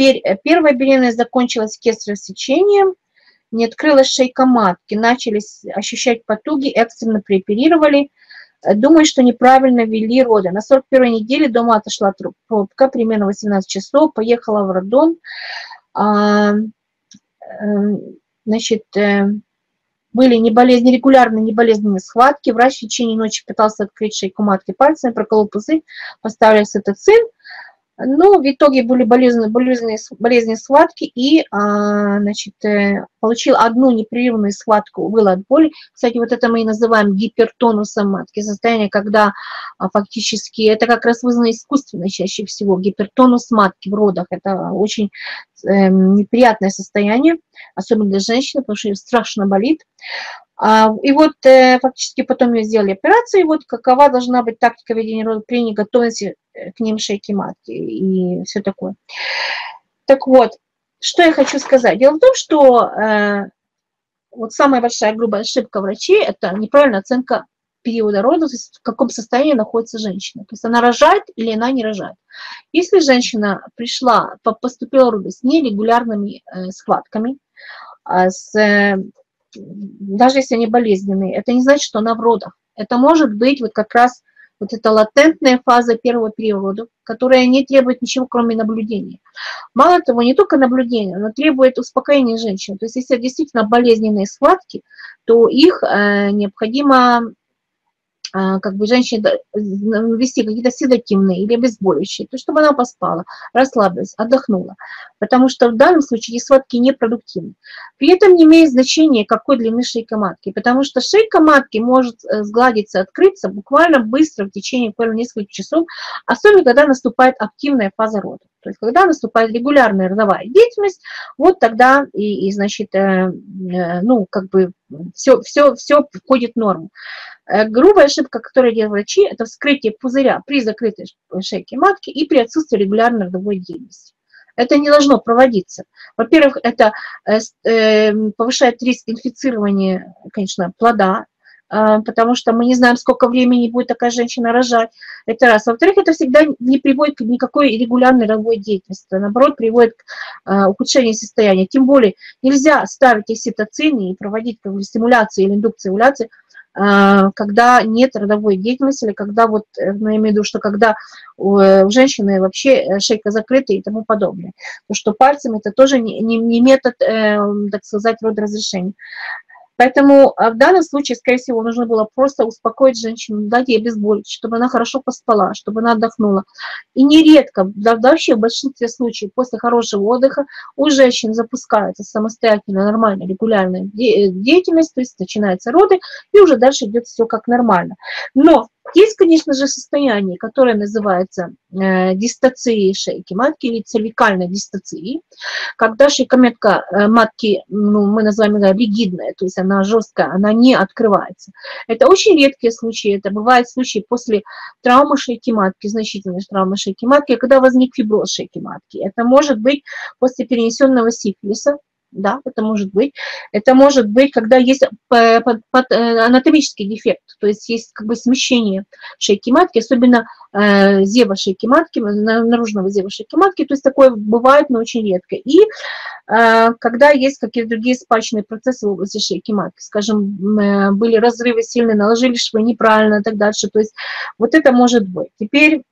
Теперь первая беременность закончилась кесаревым сечением, не открылась шейка матки, начались ощущать потуги, экстренно прооперировали, думаю, что неправильно вели роды. На 41-й неделе дома отошла трубка, примерно 18 часов, поехала в роддом. Значит, были неболезненные, неболезненные схватки. Врач в течение ночи пытался открыть шейку матки пальцами, проколол пузырь, поставили ситоцин. Но в итоге были болезненные схватки, и значит, получил одну непрерывную схватку, выл от боли. Кстати, вот это мы и называем гипертонусом матки, состояние, когда фактически это как раз вызвано искусственно чаще всего, гипертонус матки в родах. Это очень неприятное состояние, особенно для женщины, потому что ее страшно болит. И вот фактически потом ее сделали операцию, и вот какова должна быть тактика ведения рода при неготовности к ним шейки матки и все такое. Так вот, что я хочу сказать. Дело в том, что вот самая большая грубая ошибка врачей – это неправильная оценка периода рода, то есть в каком состоянии находится женщина. То есть она рожает или она не рожает. Если женщина пришла, поступила в роды с нерегулярными схватками, даже если они болезненные, это не значит, что она в родах. Это может быть вот как раз вот эта латентная фаза первого периода, которая не требует ничего, кроме наблюдения. Мало того, не только наблюдения, но требует успокоения женщин. То есть если действительно болезненные схватки, то их необходимо как бы женщине ввести какие-то седативные или обезболивающие, то чтобы она поспала, расслабилась, отдохнула. Потому что в данном случае эти схватки непродуктивны. При этом не имеет значения, какой длины шейка матки, потому что шейка матки может сгладиться, открыться буквально быстро в течение нескольких часов, особенно когда наступает активная фаза рода. То есть когда наступает регулярная родовая деятельность, вот тогда и значит, ну, как бы все входит в норму. Грубая ошибка, которую делают врачи, это вскрытие пузыря при закрытой шейке матки и при отсутствии регулярной родовой деятельности. Это не должно проводиться. Во-первых, это повышает риск инфицирования, конечно, плода, потому что мы не знаем, сколько времени будет такая женщина рожать. Это раз. Во-вторых, это всегда не приводит к никакой регулярной родовой деятельности. Наоборот, приводит к ухудшению состояния. Тем более, нельзя ставить окситоцин и проводить как бы, стимуляцию или индукцию овуляции, когда нет родовой деятельности, или когда вот, ну, я имею в виду, что когда у женщины вообще шейка закрыта и тому подобное. Потому что пальцем это тоже не метод, так сказать, родоразрешения. Поэтому в данном случае, скорее всего, нужно было просто успокоить женщину, дать ей обезболить, чтобы она хорошо поспала, чтобы она отдохнула. И нередко, да, вообще в большинстве случаев после хорошего отдыха у женщин запускается самостоятельно нормальная регулярная деятельность, то есть начинаются роды, и уже дальше идет все как нормально. Но есть, конечно же, состояние, которое называется дистоцией шейки матки или цервикальной дистоцией, когда шейка матки, ну, мы называем ее ригидная, то есть она жесткая, она не открывается. Это очень редкие случаи, это бывают случаи после травмы шейки матки, значительной травмы шейки матки, когда возник фиброз шейки матки. Это может быть после перенесенного сифилиса. Да, это может быть. Это может быть, когда есть анатомический дефект, то есть есть как бы смещение шейки матки, особенно зева шейки матки, наружного зева шейки матки, то есть такое бывает, но очень редко. И когда есть какие-то другие спачные процессы в области шейки матки, скажем, были разрывы сильные, наложили швы неправильно и так дальше, то есть вот это может быть. Теперь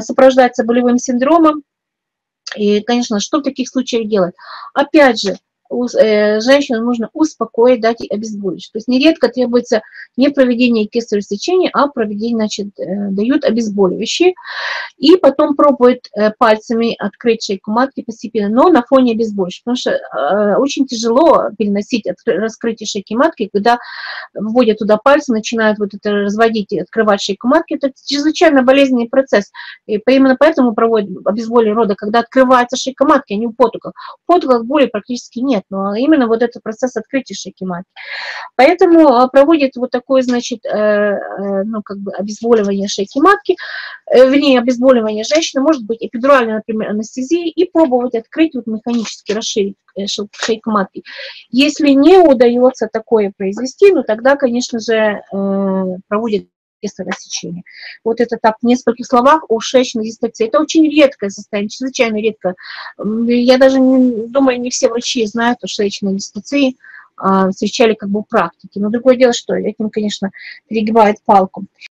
сопровождается болевым синдромом. И, конечно, что в таких случаях делать? Опять же, женщину нужно успокоить, дать ей обезболивающее. То есть нередко требуется не проведение кесарево сечения, а проведение, значит, дают обезболивающие. И потом пробуют пальцами открыть шейку матки постепенно, но на фоне обезболивающего. Потому что очень тяжело переносить раскрытие шейки матки, когда вводят туда пальцы, начинают вот это разводить и открывать шейку матки. Это чрезвычайно болезненный процесс. И именно поэтому проводят обезболивание рода, когда открывается шейка матки, а не у потуков. У потуков боли практически нет. Но именно вот этот процесс открытия шейки матки. Поэтому проводит вот такое, значит, ну, как бы обезболивание шейки матки, вернее, обезболивание женщины, может быть эпидуральная, например, анестезия, и пробовать открыть, вот механически расширить шейку матки. Если не удается такое произвести, ну, тогда, конечно же, проводит кесарево сечение. Вот это так в нескольких словах о шеечной дистоции. Это очень редкое состояние, чрезвычайно редко. Я даже думаю, не все врачи знают о шеечной дистоции, встречали как бы в практике. Но другое дело, что этим, конечно, перегибает палку.